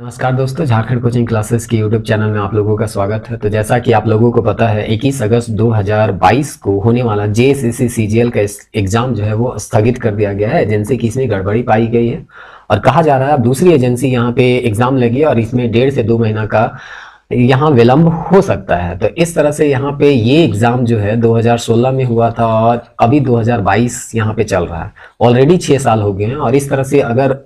नमस्कार दोस्तों, Jharkhand coaching classes के YouTube चैनल में आप लोगों का स्वागत है। तो जैसा कि आप लोगों को पता है 21 अगस्त 2022 को होने वाला JSSC CGL का एग्जाम जो है वो स्थगित कर दिया गया है। एजेंसी की इसमें गड़बड़ी पाई गई है और कहा जा रहा है अब दूसरी एजेंसी यहाँ पे एग्जाम लगी और इसमें 1.5 से 2 महीना का यहाँ विलंब हो सकता है। तो इस तरह से यहाँ पे ये एग्जाम जो है 2016 में हुआ था और अभी 2022 यहाँ पे चल रहा है। ऑलरेडी 6 साल हो गए हैं और इस तरह से अगर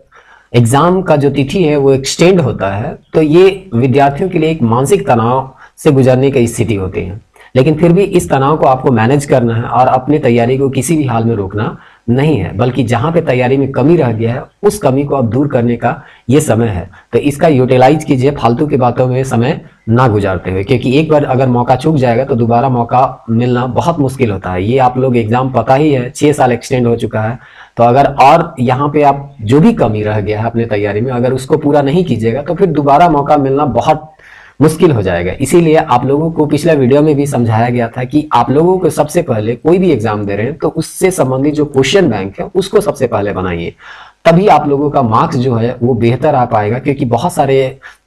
एग्जाम का जो तिथि है वो एक्सटेंड होता है तो ये विद्यार्थियों के लिए एक मानसिक तनाव से गुजरने की स्थिति होती है। लेकिन फिर भी इस तनाव को आपको मैनेज करना है और अपनी तैयारी को किसी भी हाल में रोकना नहीं है, बल्कि जहां पे तैयारी में कमी रह गया है उस कमी को आप दूर करने का ये समय है। तो इसका यूटिलाइज कीजिए, फालतू की बातों में समय ना गुजारते हुए, क्योंकि एक बार अगर मौका चूक जाएगा तो दोबारा मौका मिलना बहुत मुश्किल होता है। ये आप लोग एग्जाम पता ही है 6 साल एक्सटेंड हो चुका है। तो अगर और यहाँ पे आप जो भी कमी रह गया है अपनी तैयारी में अगर उसको पूरा नहीं कीजिएगा तो फिर दोबारा मौका मिलना बहुत मुश्किल हो जाएगा। इसीलिए आप लोगों को पिछले वीडियो में भी समझाया गया था कि आप लोगों को सबसे पहले कोई भी एग्जाम दे रहे हैं तो उससे संबंधित जो क्वेश्चन बैंक है उसको सबसे पहले बनाइए, तभी आप लोगों का मार्क्स जो है वो बेहतर आ पाएगा। क्योंकि बहुत सारे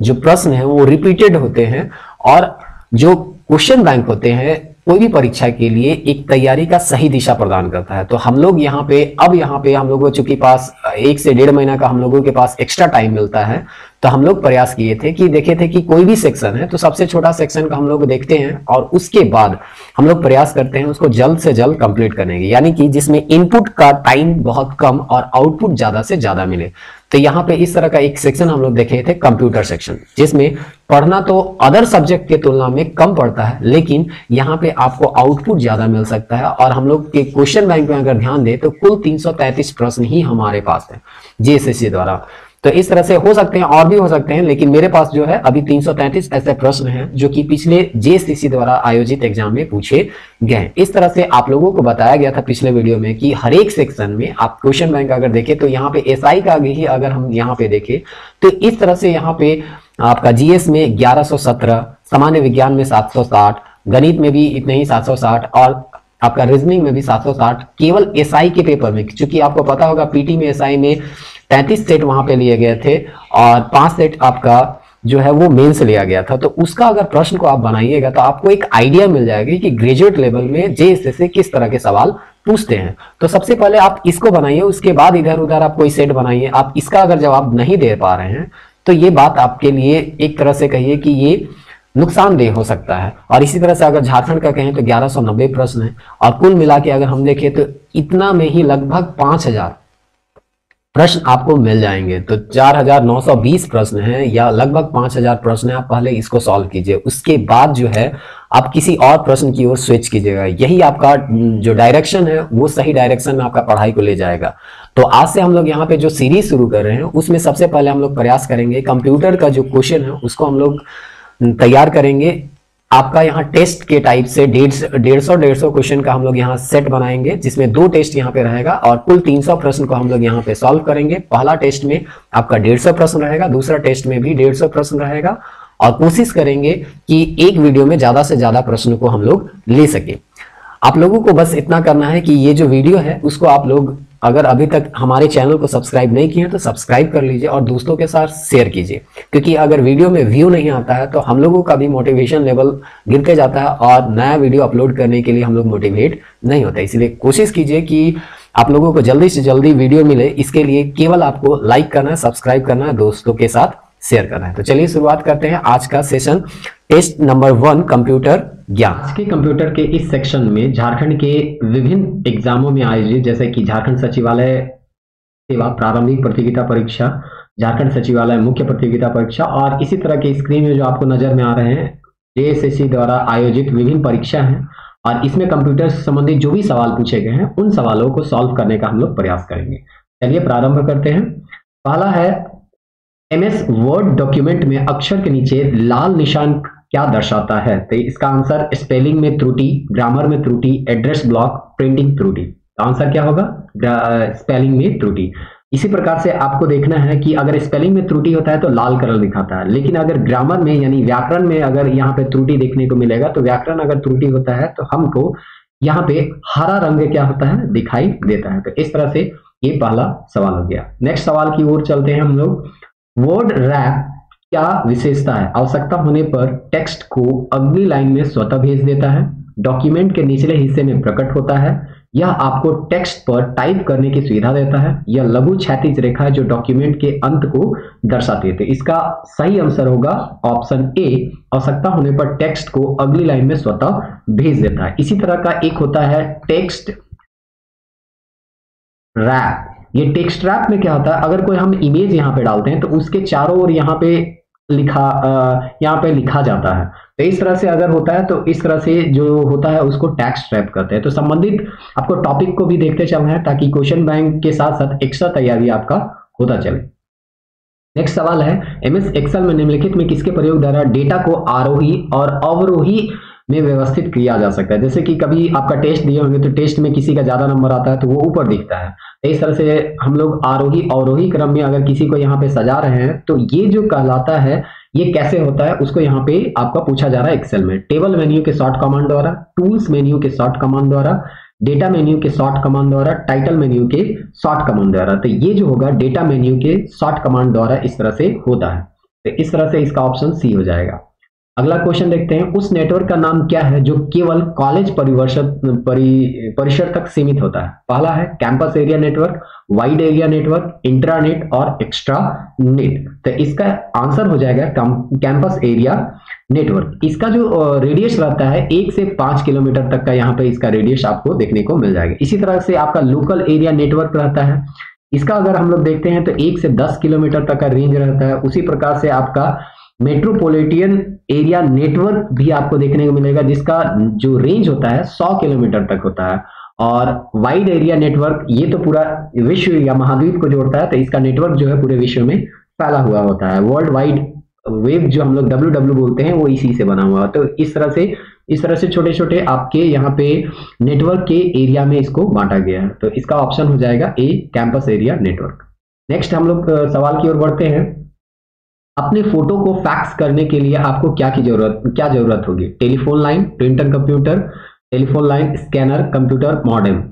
जो प्रश्न हैं वो रिपीटेड होते हैं और जो क्वेश्चन बैंक होते हैं कोई भी परीक्षा के लिए एक तैयारी का सही दिशा प्रदान करता है। तो हम लोग यहाँ पे हम लोगों चूंकि पास 1 से 1.5 महीना का हम लोगों के पास एक्स्ट्रा टाइम मिलता है तो हम लोग प्रयास किए थे कि देखे थे कि कोई भी सेक्शन है तो सबसे छोटा सेक्शन का हम लोग देखते हैं और उसके बाद हम लोग प्रयास करते हैं उसको जल्द से जल्द कंप्लीट करने की, यानी कि जिसमें इनपुट का टाइम बहुत कम और आउटपुट ज्यादा से ज्यादा मिले। तो यहाँ पे इस तरह का एक सेक्शन हम लोग देखे थे, कंप्यूटर सेक्शन, जिसमें पढ़ना तो अदर सब्जेक्ट के तुलना में कम पड़ता है लेकिन यहाँ पे आपको आउटपुट ज्यादा मिल सकता है। और हम लोग के क्वेश्चन बैंक में अगर ध्यान दें तो कुल 333 प्रश्न ही हमारे पास है जेएसएससी द्वारा। तो इस तरह से हो सकते हैं और भी हो सकते हैं, लेकिन मेरे पास जो है अभी 333 ऐसे प्रश्न हैं जो कि पिछले जेएसएससी द्वारा आयोजित एग्जाम में पूछे गए। इस तरह से आप लोगों को बताया गया था पिछले वीडियो में कि हर एक सेक्शन में आप क्वेश्चन बैंक अगर देखें तो यहाँ पे एसआई का आगे ही अगर हम यहाँ पे देखें तो इस तरह से यहाँ पे आपका जीएस में 1117, सामान्य विज्ञान में 760, गणित में भी इतने ही 760 और आपका रीजनिंग में भी 760। केवल एसआई के पेपर में, क्योंकि आपको पता होगा पीटी में एसआई में 33 सेट वहां पे लिए गए थे और 5 सेट आपका जो है वो मेन से लिया गया था। तो उसका अगर प्रश्न को आप बनाइएगा तो आपको एक आइडिया मिल जाएगा कि ग्रेजुएट लेवल में जेएसएससी से किस तरह के सवाल पूछते हैं। तो सबसे पहले आप इसको बनाइए, उसके बाद इधर उधर आप कोई सेट बनाइए। आप इसका अगर जवाब नहीं दे पा रहे हैं तो ये बात आपके लिए एक तरह से कहिए कि ये नुकसानदेह हो सकता है। और इसी तरह से अगर झारखंड का कहें तो 1190 प्रश्न है और कुल मिला के अगर हम देखें तो इतना में ही लगभग 5000 प्रश्न आपको मिल जाएंगे। तो 4920 प्रश्न है या लगभग 5000 प्रश्न है। आप पहले इसको सॉल्व कीजिए, उसके बाद जो है आप किसी और प्रश्न की ओर स्विच कीजिएगा। यही आपका जो डायरेक्शन है वो सही डायरेक्शन में आपका पढ़ाई को ले जाएगा। तो आज से हम लोग यहाँ पे जो सीरीज शुरू कर रहे हैं उसमें सबसे पहले हम लोग प्रयास करेंगे कंप्यूटर का जो क्वेश्चन है उसको हम लोग तैयार करेंगे। आपका यहाँ टेस्ट के टाइप से 150 क्वेश्चन का हम लोग यहाँ सेट बनाएंगे जिसमें 2 टेस्ट यहाँ पे रहेगा और कुल 300 प्रश्न को हम लोग यहाँ पे सॉल्व करेंगे। पहला टेस्ट में आपका 150 प्रश्न रहेगा, दूसरा टेस्ट में भी 150 प्रश्न रहेगा और कोशिश करेंगे कि एक वीडियो में ज्यादा से ज्यादा प्रश्न को हम लोग ले सके। आप लोगों को बस इतना करना है कि ये जो वीडियो है उसको आप लोग अगर अभी तक हमारे चैनल को सब्सक्राइब नहीं किए हैं तो सब्सक्राइब कर लीजिए और दोस्तों के साथ शेयर कीजिए, क्योंकि अगर वीडियो में व्यू नहीं आता है तो हम लोगों का भी मोटिवेशन लेवल गिरते जाता है और नया वीडियो अपलोड करने के लिए हम लोग मोटिवेट नहीं होते। इसलिए कोशिश कीजिए कि आप लोगों को जल्दी से जल्दी वीडियो मिले। इसके लिए केवल आपको लाइक करना है, सब्सक्राइब करना है, दोस्तों के साथ शेयर करना है। तो चलिए शुरुआत करते हैं आज का सेशन, टेस्ट नंबर 1, कंप्यूटर ज्ञान। आज के कंप्यूटर के इस सेक्शन में झारखंड के विभिन्न एग्जामों में आयोजित, जैसे कि झारखंड सचिवालय सेवा प्रारंभिक प्रतियोगिता परीक्षा, झारखंड सचिवालय मुख्य प्रतियोगिता परीक्षा और इसी तरह के स्क्रीन में जो आपको नजर में आ रहे हैं जेएसएससी द्वारा आयोजित विभिन्न परीक्षा है और इसमें कंप्यूटर से संबंधित जो भी सवाल पूछे गए हैं उन सवालों को सॉल्व करने का हम लोग प्रयास करेंगे। चलिए प्रारंभ करते हैं। पहला है, एमएस वर्ड डॉक्यूमेंट में अक्षर के नीचे लाल निशान क्या दर्शाता है? तो इसका आंसर स्पेलिंग में त्रुटि, ग्रामर में त्रुटि, एड्रेस ब्लॉक, प्रिंटिंग त्रुटि। आंसर क्या होगा? स्पेलिंग में त्रुटि। इसी प्रकार से आपको देखना है कि अगर स्पेलिंग में त्रुटि होता है तो लाल कलर दिखाता है, लेकिन अगर ग्रामर में यानी व्याकरण में अगर यहाँ पे त्रुटि देखने को मिलेगा तो व्याकरण अगर त्रुटि होता है तो हमको यहाँ पे हरा रंग क्या होता है दिखाई देता है। तो इस तरह से ये पहला सवाल हो गया। नेक्स्ट सवाल की ओर चलते हैं हम लोग। वर्ड रैप क्या विशेषता है? आवश्यकता होने पर टेक्स्ट को अगली लाइन में स्वतः भेज देता है, डॉक्यूमेंट के निचले हिस्से में प्रकट होता है। यह आपको टेक्स्ट पर टाइप करने की सुविधा देता है। यह लघु क्षैतिज रेखा है जो डॉक्यूमेंट के अंत को दर्शाती है। इसका सही आंसर होगा ऑप्शन ए, आवश्यकता होने पर टेक्स्ट को अगली लाइन में स्वतः भेज देता है। इसी तरह का एक होता है टेक्स्ट रैप। ये टेक्स्ट रैप में क्या होता है, अगर कोई हम इमेज यहाँ पे डालते हैं तो उसके चारों ओर यहाँ पे लिखा जाता है। तो इस तरह से अगर होता है तो इस तरह से जो होता है उसको टेक्स्ट रैप कहते हैं। तो संबंधित आपको टॉपिक को भी देखते चलना है ताकि क्वेश्चन बैंक के साथ साथ एक्स्ट्रा तैयारी आपका होता चले। नेक्स्ट सवाल है एमएस एक्सेल में निम्नलिखित में किसके प्रयोग द्वारा डेटा को आरोही और अवरोही में व्यवस्थित किया जा सकता है? जैसे कि कभी आपका टेस्ट दिए होंगे तो टेस्ट में किसी का ज्यादा नंबर आता है तो वो ऊपर दिखता है। इस तरह से हम लोग आरोही अवरोही क्रम में अगर किसी को यहाँ पे सजा रहे हैं तो ये जो कहलाता है, ये कैसे होता है उसको यहाँ पे आपका पूछा जा रहा है एक्सेल में। टेबल मेन्यू के शॉर्ट कमांड द्वारा, टूल्स मेन्यू के शॉर्ट कमांड द्वारा, डेटा मेन्यू के शॉर्ट कमांड द्वारा, टाइटल मेन्यू के शॉर्ट कमांड द्वारा। तो ये जो होगा डेटा मेन्यू के शॉर्ट कमांड द्वारा इस तरह से होता है। तो इस तरह से इसका ऑप्शन सी हो जाएगा। अगला क्वेश्चन देखते हैं, उस नेटवर्क का नाम क्या है जो केवल कॉलेज परिसर तक सीमित होता है? पहला है campus area network, wide area network, intranet और एक्स्ट्रा नेट। तो इसका आंसर हो जाएगा कैंपस एरिया नेटवर्क। इसका जो रेडियस रहता है 1 से 5 किलोमीटर तक का यहाँ पे इसका रेडियस आपको देखने को मिल जाएगा। इसी तरह से आपका लोकल एरिया नेटवर्क रहता है, इसका अगर हम लोग देखते हैं तो 1 से 10 किलोमीटर तक का रेंज रहता है। उसी प्रकार से आपका मेट्रोपोलिटियन एरिया नेटवर्क भी आपको देखने को मिलेगा जिसका जो रेंज होता है 100 किलोमीटर तक होता है। और वाइड एरिया नेटवर्क ये तो पूरा विश्व या महाद्वीप को जोड़ता है, तो इसका नेटवर्क जो है पूरे विश्व में फैला हुआ होता है। वर्ल्ड वाइड वेब जो हम लोग WW बोलते हैं वो इसी से बना हुआ है। तो इस तरह से छोटे छोटे आपके यहाँ पे नेटवर्क के एरिया में इसको बांटा गया है। तो इसका ऑप्शन हो जाएगा A, campus area network. Next हम लोग सवाल की ओर बढ़ते हैं, अपने फोटो को फैक्स करने के लिए आपको क्या जरूरत होगी? Telephone line, printer computer, telephone line, scanner, computer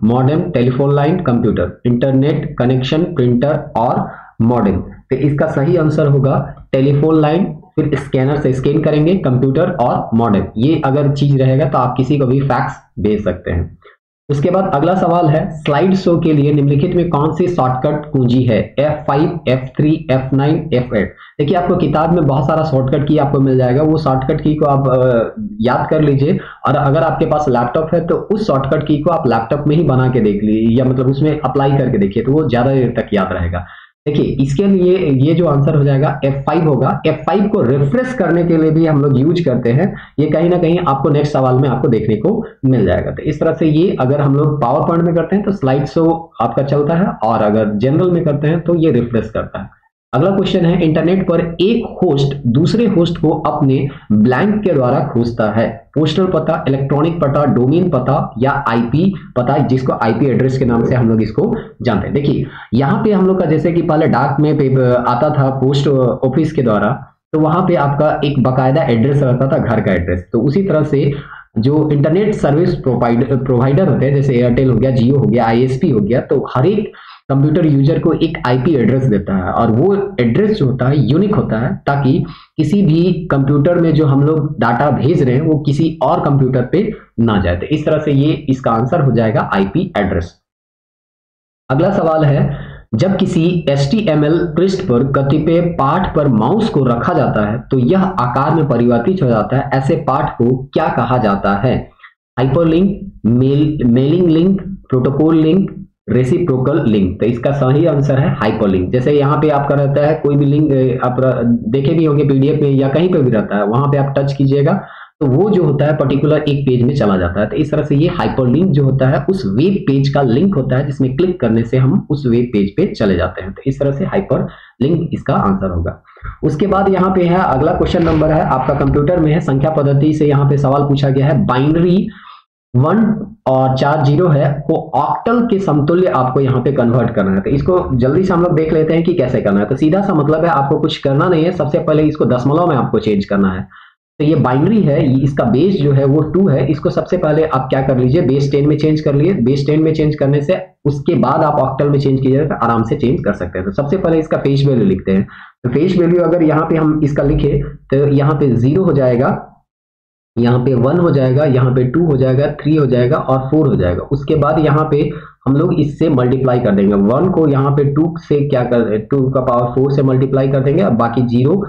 modem, telephone line, computer, internet connection, printer और मॉडेम। तो इसका सही आंसर होगा टेलीफोन लाइन, फिर स्कैनर से स्कैन करेंगे, कंप्यूटर और मॉडेम। ये अगर चीज रहेगा तो आप किसी को भी फैक्स भेज सकते हैं। उसके बाद अगला सवाल है, स्लाइड शो के लिए निम्नलिखित में कौन सी शॉर्टकट कुंजी है? F5, F3, F9, F8। देखिए आपको किताब में बहुत सारा शॉर्टकट की आपको मिल जाएगा, वो शॉर्टकट की को आप याद कर लीजिए। और अगर आपके पास लैपटॉप है तो उस शॉर्टकट की को आप लैपटॉप में ही बना के देख लीजिए, या मतलब उसमें अप्लाई करके देखिए तो वो ज्यादा देर तक याद रहेगा। देखिए इसके लिए ये जो आंसर हो जाएगा F5 होगा। F5 को रिफ्रेश करने के लिए भी हम लोग यूज करते हैं, ये कहीं ना कहीं आपको नेक्स्ट सवाल में आपको देखने को मिल जाएगा। तो इस तरह से ये अगर हम लोग पावर पॉइंट में करते हैं तो स्लाइड शो आपका चलता है, और अगर जनरल में करते हैं तो ये रिफ्रेश करता है। अगला क्वेश्चन है, इंटरनेट पर एक होस्ट दूसरे होस्ट को अपने ब्लैंक के द्वारा खोजता है। पोस्टल पता, इलेक्ट्रॉनिक पता, डोमेन पता या आईपी पता, जिसको आईपी एड्रेस के नाम से हम लोग इसको जानते हैं। देखिए यहाँ पे हम लोग का जैसे कि पहले डाक में आता था पोस्ट ऑफिस के द्वारा, तो वहां पे आपका एक बाकायदा एड्रेस रहता था, घर का एड्रेस। तो उसी तरह से जो इंटरनेट सर्विस प्रोवाइडर होते हैं जैसे एयरटेल हो गया, जियो हो गया, ISP हो गया, तो हर एक कंप्यूटर यूजर को एक IP एड्रेस देता है और वो एड्रेस जो होता है यूनिक होता है, ताकि किसी भी कंप्यूटर में जो हम लोग डाटा भेज रहे हैं वो किसी और कंप्यूटर पे ना जाए। तो इस तरह से ये इसका आंसर हो जाएगा IP एड्रेस। अगला सवाल है, जब किसी HTML पृष्ठ पर कतिपय पाठ पर माउस को रखा जाता है तो यह आकार में परिवर्तित हो जाता है, ऐसे पाठ को क्या कहा जाता है? Hyperlink, mailing link, protocol link, reciprocal link. तो इसका सही आंसर है हाइपरलिंक। जैसे यहाँ पे आपका रहता है कोई भी लिंक, आप देखे भी होंगे PDF में या कहीं पे भी रहता है, वहां पे आप टच कीजिएगा तो वो जो होता है पर्टिकुलर एक पेज में चला जाता है। तो इस तरह से ये हाइपरलिंक जो होता है उस वेब पेज का लिंक होता है जिसमें क्लिक करने से हम उस वेब पेज पे चले जाते हैं। तो इस तरह से हाइपरलिंक इसका आंसर होगा। उसके बाद यहाँ पे है अगला क्वेश्चन नंबर है आपका कंप्यूटर में है, संख्या पद्धति से यहाँ पे सवाल पूछा गया है। बाइनरी 1 और 4 0 है को ऑक्टल के समतुल्य आपको यहाँ पे कन्वर्ट करना है। तो इसको जल्दी से हम लोग देख लेते हैं कि कैसे करना है। तो सीधा सा मतलब है आपको कुछ करना नहीं है, सबसे पहले इसको दशमलव में आपको चेंज करना है। तो ये बाइनरी है, इसका बेस जो है वो 2 है। इसको सबसे पहले आप क्या कर लीजिए, बेस 10 में चेंज कर लिए। बेस 10 में चेंज करने से उसके बाद आप ऑक्टल में चेंज कीजिएगा, आराम से चेंज कर सकते हैं। तो सबसे पहले इसका फेस वैल्यू लिखते हैं। तो फेस वैल्यू अगर यहाँ पे हम इसका लिखे तो यहाँ पे 0 हो जाएगा, यहाँ पे 1 हो जाएगा, यहाँ पे 2 हो जाएगा, 3 हो जाएगा और 4 हो जाएगा। उसके बाद यहाँ पे हम लोग इससे मल्टीप्लाई कर देंगे। 1 को यहाँ पे 2 से 2 का पावर 4 से मल्टीप्लाई कर देंगे, बाकी 0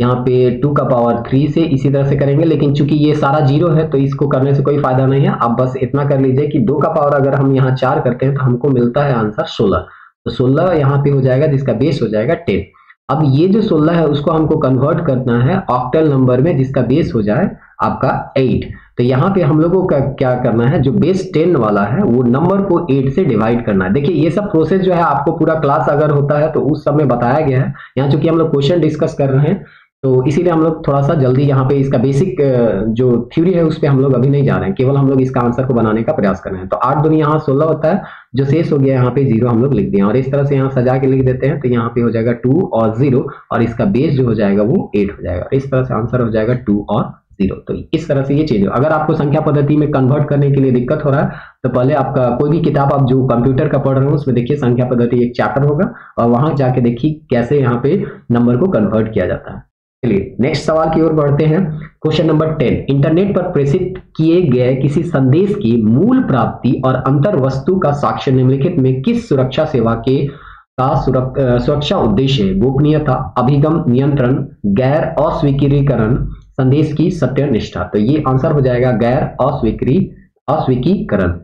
यहाँ पे 2 का पावर 3 से इसी तरह से करेंगे। लेकिन चूंकि ये सारा 0 है तो इसको करने से कोई फायदा नहीं है। आप बस इतना कर लीजिए कि 2 का पावर अगर हम यहाँ 4 करते हैं तो हमको मिलता है आंसर 16। तो 16 यहाँ पे हो जाएगा, जिसका बेस हो जाएगा 10। अब ये जो 16 है उसको हमको कन्वर्ट करना है ऑक्टल नंबर में, जिसका बेस हो जाए आपका 8। तो यहाँ पे हम लोगों का क्या करना है, जो बेस 10 वाला है वो नंबर को 8 से डिवाइड करना है। देखिए ये सब प्रोसेस जो है आपको पूरा क्लास अगर होता है तो उस सब में बताया गया है। यहाँ चूंकि हम लोग क्वेश्चन डिस्कस कर रहे हैं तो इसीलिए हम लोग थोड़ा सा जल्दी यहाँ पे इसका बेसिक जो थ्योरी है उस पर हम लोग अभी नहीं जा रहे हैं, केवल हम लोग इसका आंसर को बनाने का प्रयास कर रहे हैं। तो 8 दूनी यहाँ 16 होता है, जो शेष हो गया यहाँ पे 0 हम लोग लिख दिए और इस तरह से यहाँ सजा के लिख देते हैं। तो यहाँ पे हो जाएगा 2 और 0 और इसका बेस जो हो जाएगा वो 8 हो जाएगा। इस तरह से आंसर हो जाएगा 2 और 0। तो इस तरह से ये चीज है। अगर आपको संख्या पद्धति में कन्वर्ट करने के लिए दिक्कत हो रहा है तो पहले आपका कोई भी किताब आप जो कंप्यूटर का पढ़ रहे हो उसमें देखिए संख्या पद्धति एक चैप्टर होगा और वहां जाके देखिए कैसे यहाँ पे नंबर को कन्वर्ट किया जाता है। चलिए नेक्स्ट सवाल की ओर बढ़ते हैं। क्वेश्चन नंबर 10, इंटरनेट पर प्रेषित किए गए किसी संदेश की मूल प्राप्ति और अंतर वस्तु का साक्ष्य निम्नलिखित में किस सुरक्षा सेवा के सुरक्षा उद्देश्य, गोपनीयता, अभिगम नियंत्रण, गैर अस्वीकारीकरण, संदेश की सत्यनिष्ठा। तो ये आंसर हो जाएगा गैर अस्वीकारीकरण।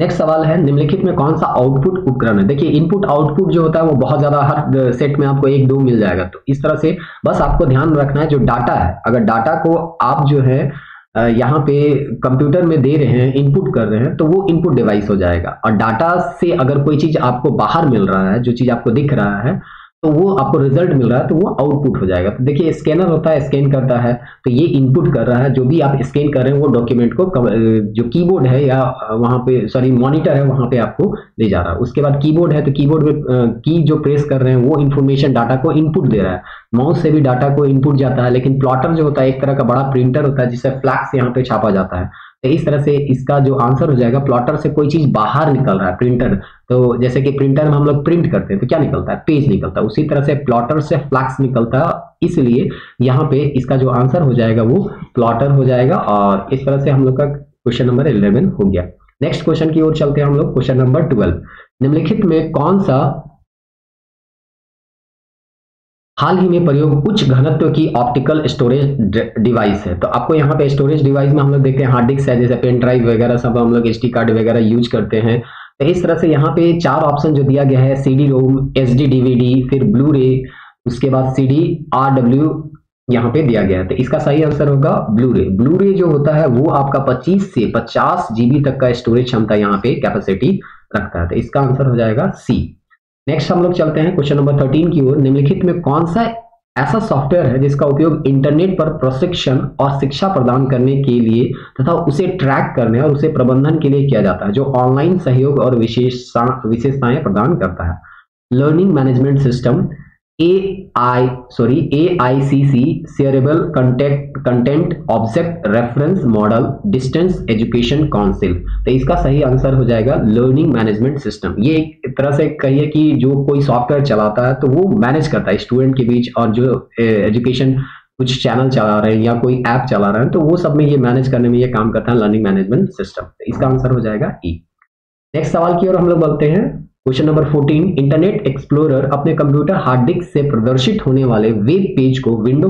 नेक्स्ट सवाल है, निम्नलिखित में कौन सा आउटपुट उपकरण है। देखिए इनपुट आउटपुट जो होता है वो बहुत ज्यादा हर सेट में आपको 1-2 मिल जाएगा। तो इस तरह से बस आपको ध्यान रखना है जो डाटा है, अगर डाटा को आप जो है यहाँ पे कंप्यूटर में दे रहे हैं, इनपुट कर रहे हैं तो वो इनपुट डिवाइस हो जाएगा। और डाटा से अगर कोई चीज आपको बाहर मिल रहा है, जो चीज आपको दिख रहा है तो वो आपको रिजल्ट मिल रहा है तो वो आउटपुट हो जाएगा। तो देखिए स्कैनर होता है, स्कैन करता है तो ये इनपुट कर रहा है, जो भी आप स्कैन कर रहे हैं वो डॉक्यूमेंट को जो कीबोर्ड है या वहाँ पे मॉनिटर है वहाँ पे आपको ले जा रहा है। उसके बाद कीबोर्ड है तो कीबोर्ड में की जो प्रेस कर रहे हैं वो इन्फॉर्मेशन डाटा को इनपुट दे रहा है। माउस से भी डाटा को इनपुट जाता है। लेकिन प्लॉटर जो होता है एक तरह का बड़ा प्रिंटर होता है जिसे फ्लैक्स यहाँ पे छापा जाता है। तो इस तरह से इसका जो आंसर हो जाएगा, प्लॉटर से कोई चीज बाहर निकल रहा है, प्रिंटर, तो जैसे कि प्रिंटर में हम लोग प्रिंट करते हैं तो क्या निकलता है, पेज निकलता है। उसी तरह से प्लॉटर से फ्लैक्स निकलता है, इसलिए यहाँ पे इसका जो आंसर हो जाएगा वो प्लॉटर हो जाएगा। और इस तरह से हम लोग का क्वेश्चन नंबर 11 हो गया। नेक्स्ट क्वेश्चन की ओर चलते हैं हम लोग। क्वेश्चन नंबर 12, निम्नलिखित में कौन सा हाल ही में प्रयोग उच्च घनत्व की ऑप्टिकल स्टोरेज डिवाइस है। तो आपको यहाँ पे स्टोरेज डिवाइस में हम लोग देखते हैं हार्ड डिस्क है, जैसे पेन ड्राइव वगैरह सब हम लोग एसडी कार्ड वगैरह यूज करते हैं। तो इस तरह से यहाँ पे 4 ऑप्शन जो दिया गया है, सीडी रोम, एसडी डीवीडी, फिर ब्लू रे, उसके बाद सीडी आरडब्ल्यू यहाँ पे दिया गया है। तो इसका सही आंसर होगा ब्लू रे। ब्लू रे जो होता है वो आपका 25 से 50 GB तक का स्टोरेज क्षमता यहाँ पे कैपेसिटी रखता है। तो इसका आंसर हो जाएगा सी। नेक्स्ट हम लोग चलते हैं क्वेश्चन नंबर 13 की ओर। निम्नलिखित में कौन सा ऐसा सॉफ्टवेयर है जिसका उपयोग इंटरनेट पर प्रशिक्षण और शिक्षा प्रदान करने के लिए तथा उसे ट्रैक करने और उसे प्रबंधन के लिए किया जाता है, जो ऑनलाइन सहयोग और विशेषताएं प्रदान करता है। Learning management system, AICC, shareable content, object reference model, distance education council. तो इसका सही आंसर हो जाएगा लर्निंग मैनेजमेंट सिस्टम। ये एक तरह से कहिए कि जो कोई सॉफ्टवेयर चलाता है तो वो मैनेज करता है स्टूडेंट के बीच, और जो एजुकेशन कुछ चैनल चला रहे हैं या कोई ऐप चला रहे हैं तो वो सब में ये मैनेज करने में ये काम करता है लर्निंग मैनेजमेंट सिस्टम। तो इसका आंसर हो जाएगा ई। नेक्स्ट सवाल की ओर हम लोग बढ़ते हैं। क्वेश्चन नंबर 14, इंटरनेट एक्सप्लोरर अपने कंप्यूटर हार्ड डिस्क से प्रदर्शित होने वाले वेब पेज को विंडो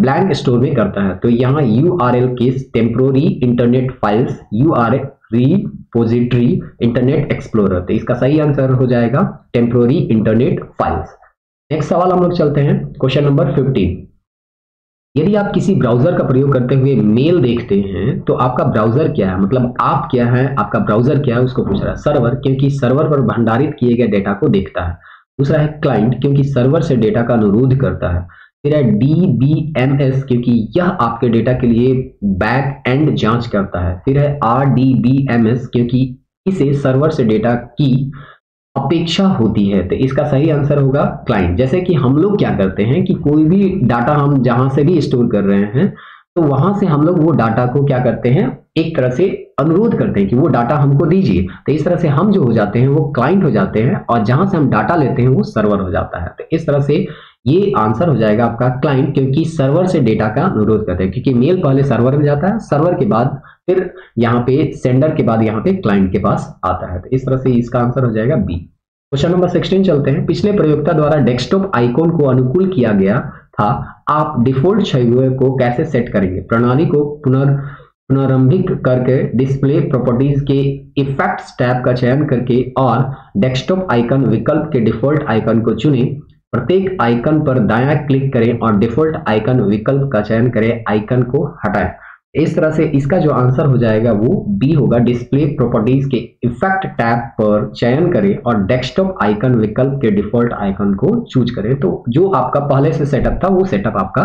ब्लैंक स्टोर में करता है। तो यहाँ URL cache temporary internet files, URL repository, Internet Explorer. तो इसका सही आंसर हो जाएगा टेम्पोररी इंटरनेट फाइल्स। नेक्स्ट सवाल हम लोग चलते हैं। क्वेश्चन नंबर 15, यदि आप किसी ब्राउजर का प्रयोग करते हुए मेल देखते हैं तो आपका ब्राउजर क्या है, मतलब आप क्या है, आपका ब्राउजर क्या है उसको पूछ रहा है। सर्वर, क्योंकि सर्वर पर भंडारित किए गए डेटा को देखता है। दूसरा है क्लाइंट, क्योंकि सर्वर से डेटा का अनुरोध करता है। फिर है DBMS, क्योंकि यह आपके डेटा के लिए बैक एंड जांच करता है। फिर है RDBMS, क्योंकि इसे सर्वर से डेटा की अपेक्षा होती है, तो इसका सही आंसर होगा क्लाइंट। जैसे कि हम लोग क्या करते हैं कि कोई भी डाटा हम जहां से भी स्टोर कर रहे हैं तो वहां से हम लोग वो डाटा को क्या करते हैं, एक तरह से अनुरोध करते हैं कि वो डाटा हमको दीजिए। तो इस तरह से हम जो हो जाते हैं वो क्लाइंट हो जाते हैं और जहां से हम डाटा लेते हैं वो सर्वर हो जाता है। तो इस तरह से ये आंसर हो जाएगा आपका क्लाइंट, क्योंकि सर्वर से डेटा का अनुरोध करते हैं, क्योंकि मेल पहले सर्वर में जाता है, सर्वर के बाद फिर यहाँ पे सेंडर के बाद यहाँ पे क्लाइंट के पास आता है। तो इस तरह से इसका आंसर हो जाएगा बी। क्वेश्चन नंबर 16 चलते हैं। पिछले प्रयोक्ता द्वारा डेस्कटॉप आइकॉन को अनुकूल किया गया था, आप डिफॉल्ट छवियों को कैसे सेट करेंगे? प्रणाली को पुनरारंभिक करके डिस्प्ले प्रॉपर्टीज के इफेक्ट्स टैब का चयन करके और डेस्कटॉप आइकन विकल्प के डिफॉल्ट आइकन को चुनें। प्रत्येक आइकन पर दायां क्लिक करें और डिफॉल्ट आइकन विकल्प का चयन करें, आइकन को हटाएं। इस तरह से इसका जो आंसर हो जाएगा वो बी होगा, डिस्प्ले प्रॉपर्टीज के इफेक्ट टैब पर चयन करें और डेस्कटॉप आइकन विकल्प के डिफॉल्ट आइकन को चूज करें। तो जो आपका पहले से सेटअप था वो सेटअप आपका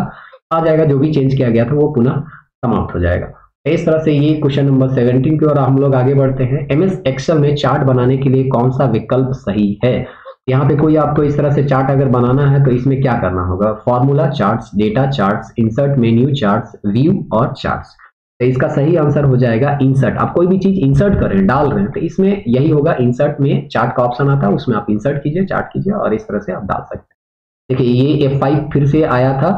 आ जाएगा, जो भी चेंज किया गया था वो पुनः समाप्त हो जाएगा। इस तरह से ये क्वेश्चन नंबर 17 की ओर हम लोग आगे बढ़ते हैं। एमएस एक्सेल में चार्ट बनाने के लिए कौन सा विकल्प सही है? यहाँ पे कोई आपको इस तरह से चार्ट अगर बनाना है तो इसमें क्या करना होगा, formula charts, data charts, insert menu charts, view और चार्ट्स। तो इसका सही आंसर हो जाएगा इंसर्ट। आप कोई भी चीज इंसर्ट कर रहे हैं, डाल रहे हैं, तो इसमें यही होगा इंसर्ट में चार्ट का ऑप्शन आता है, उसमें आप इंसर्ट कीजिए, चार्ट कीजिए और इस तरह से आप डाल सकते हैं। देखिए ये F5 फिर से आया था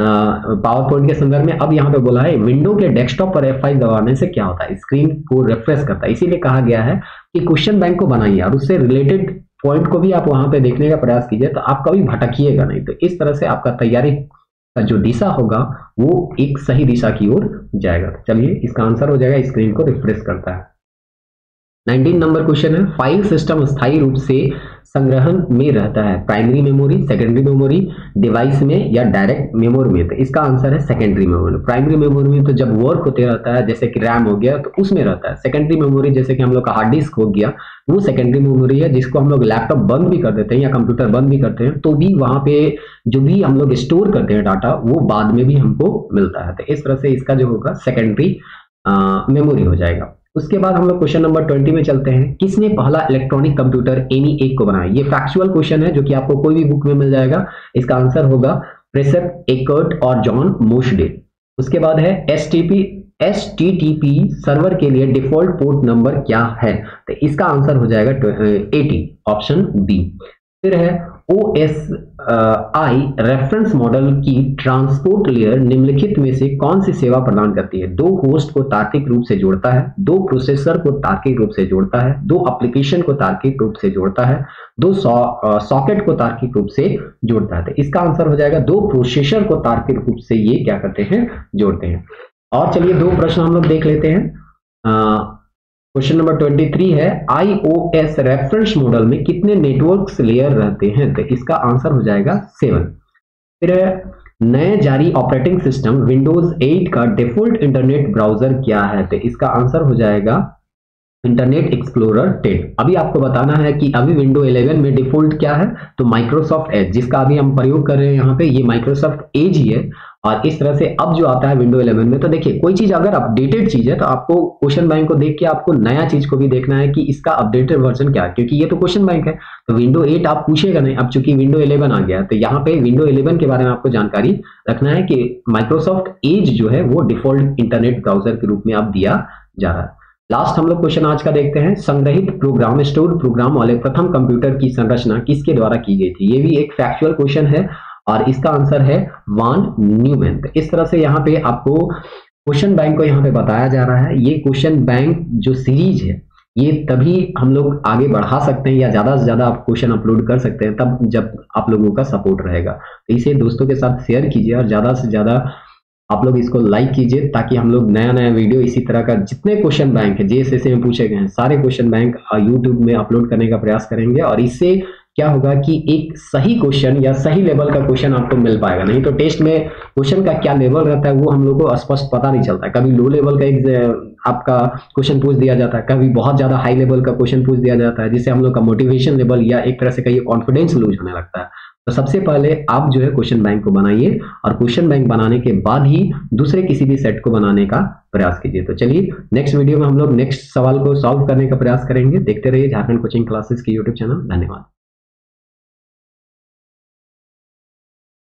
पावर पॉइंट के संदर्भ में। अब यहाँ पे बोला है विंडो के डेस्कटॉप पर F5 दबाने से क्या होता है, स्क्रीन को रिफ्रेश करता है। इसीलिए कहा गया है कि क्वेश्चन बैंक को बनाइए और उससे रिलेटेड पॉइंट को भी आप वहां पे देखने का प्रयास कीजिए, तो आप कभी भटकिएगा नहीं। तो इस तरह से आपका तैयारी का जो दिशा होगा वो एक सही दिशा की ओर जाएगा। तो चलिए इसका आंसर हो जाएगा स्क्रीन को रिफ्रेश करता है। 19 नंबर क्वेश्चन है, फाइल सिस्टम स्थायी रूप से संग्रहण में रहता है, primary memory, secondary memory, device में या डायरेक्ट मेमोरी में? तो इसका आंसर है सेकेंडरी मेमोरी। प्राइमरी मेमोरी में तो जब वर्क होते रहता है, जैसे कि रैम हो गया, तो उसमें रहता है। सेकेंडरी मेमोरी जैसे कि हम लोग का हार्ड डिस्क हो गया, वो सेकेंडरी मेमोरी है, जिसको हम लोग लैपटॉप बंद भी कर देते हैं या कंप्यूटर बंद भी करते हैं तो भी वहाँ पे जो भी हम लोग स्टोर करते हैं डाटा वो बाद में भी हमको मिलता है। तो इस तरह से इसका जो होगा सेकेंडरी मेमोरी हो जाएगा। उसके बाद हम लोग क्वेश्चन नंबर 20 में चलते हैं। किसने पहला इलेक्ट्रॉनिक कंप्यूटर ENIAC को बनाया? ये फैक्चुअल क्वेश्चन है जो कि आपको कोई भी बुक में मिल जाएगा। इसका आंसर होगा प्रेस्पर एकर्ट और जॉन मोशले। उसके बाद है HTTP सर्वर के लिए डिफॉल्ट पोर्ट नंबर क्या है? तो इसका आंसर हो जाएगा 80 ऑप्शन बी। फिर है OSI रेफरेंस मॉडल की ट्रांसपोर्ट लेयर निम्नलिखित में से कौन सी सेवा प्रदान करती है? दो होस्ट को तार्किक रूप से जोड़ता है, दो प्रोसेसर को तार्किक रूप से जोड़ता है, दो एप्लीकेशन को तार्किक रूप से जोड़ता है, दो सॉकेट को तार्किक रूप से जोड़ता है। तो इसका आंसर हो जाएगा दो प्रोसेसर को तार्किक रूप से ये क्या करते हैं, जोड़ते हैं। और चलिए दो प्रश्न हम लोग देख लेते हैं। क्वेश्चन नंबर 23 है, IOS रेफरेंस मॉडल में कितने नेटवर्क्स लेयर रहते हैं? तो इसका आंसर हो जाएगा 7। फिर नए जारी ऑपरेटिंग सिस्टम विंडोज 8 का डिफॉल्ट इंटरनेट ब्राउजर क्या है? तो इसका आंसर हो जाएगा इंटरनेट एक्सप्लोरर 10। अभी आपको बताना है कि अभी विंडो 11 में डिफॉल्ट क्या है, तो माइक्रोसॉफ्ट एज, जिसका अभी हम प्रयोग कर रहे हैं यहाँ पे, ये माइक्रोसॉफ्ट एज ही है। और इस तरह से अब जो आता है विंडो 11 में, तो देखिए कोई चीज अगर अपडेटेड चीज है तो आपको क्वेश्चन बैंक को देख के आपको नया चीज को भी देखना है कि इसका अपडेटेड वर्जन क्या है, क्योंकि ये तो क्वेश्चन बैंक है। तो विंडो 8 आप पूछेगा नहीं, अब चूंकि विंडो 11 आ गया है तो यहाँ पे विंडो 11 के बारे में आपको जानकारी रखना है कि माइक्रोसॉफ्ट एज जो है वो डिफॉल्ट इंटरनेट ब्राउजर के रूप में अब दिया जा रहा है। लास्ट हम लोग क्वेश्चन आज का देखते हैं। संग्रहित प्रोग्राम, स्टोर प्रोग्राम वाले प्रथम कंप्यूटर की संरचना किसके द्वारा की गई थी? ये भी एक फैक्चुअल क्वेश्चन है और इसका आंसर है वॉन न्यूमैन। इस तरह से यहाँ पे आपको क्वेश्चन बैंक को यहाँ पे बताया जा रहा है। ये क्वेश्चन बैंक जो सीरीज है ये तभी हम लोग आगे बढ़ा सकते हैं या ज्यादा से ज्यादा आप क्वेश्चन अपलोड कर सकते हैं तब, जब आप लोगों का सपोर्ट रहेगा। तो इसे दोस्तों के साथ शेयर कीजिए और ज्यादा से ज्यादा आप लोग इसको लाइक कीजिए, ताकि हम लोग नया नया वीडियो इसी तरह का, जितने क्वेश्चन बैंक है JSSC में पूछे गए हैं सारे क्वेश्चन बैंक यूट्यूब में अपलोड करने का प्रयास करेंगे। और इससे क्या होगा कि एक सही क्वेश्चन या सही लेवल का क्वेश्चन आपको मिल पाएगा। नहीं तो टेस्ट में क्वेश्चन का क्या लेवल रहता है वो हम लोग को स्पष्ट पता नहीं चलता है। कभी लो लेवल का एक आपका क्वेश्चन पूछ दिया जाता है, कभी बहुत ज्यादा हाई लेवल का क्वेश्चन पूछ दिया जाता है, जिससे हम लोग का मोटिवेशन लेवल या एक तरह से कहीं कॉन्फिडेंस लूज होने लगता है। तो सबसे पहले आप जो है क्वेश्चन बैंक को बनाइए और क्वेश्चन बैंक बनाने के बाद ही दूसरे किसी भी सेट को बनाने का प्रयास कीजिए। तो चलिए नेक्स्ट वीडियो में हम लोग नेक्स्ट सवाल को सॉल्व करने का प्रयास करेंगे। देखते रहिए झारखंड कोचिंग क्लासेस की यूट्यूब चैनल। धन्यवाद।